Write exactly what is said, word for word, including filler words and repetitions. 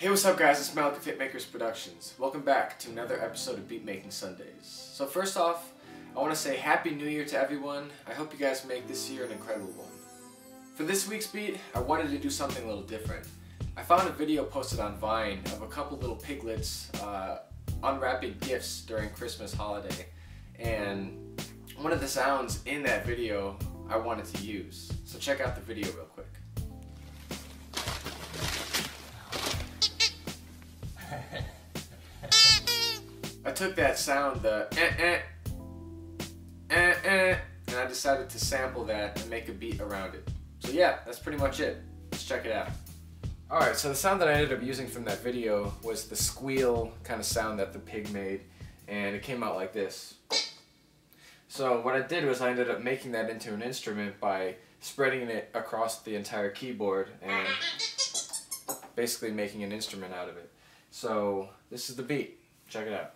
Hey, what's up guys, it's Malik of Hitmakers Productions. Welcome back to another episode of Beat Making Sundays. So first off, I want to say Happy New Year to everyone. I hope you guys make this year an incredible one. For this week's beat, I wanted to do something a little different. I found a video posted on Vine of a couple little piglets uh, unwrapping gifts during Christmas holiday. And one of the sounds in that video I wanted to use. So check out the video real quick. I took that sound, the eh, eh, eh, eh, and I decided to sample that and make a beat around it. So yeah, that's pretty much it. Let's check it out. Alright, so the sound that I ended up using from that video was the squeal kind of sound that the pig made, and it came out like this. So what I did was I ended up making that into an instrument by spreading it across the entire keyboard and basically making an instrument out of it. So this is the beat. Check it out.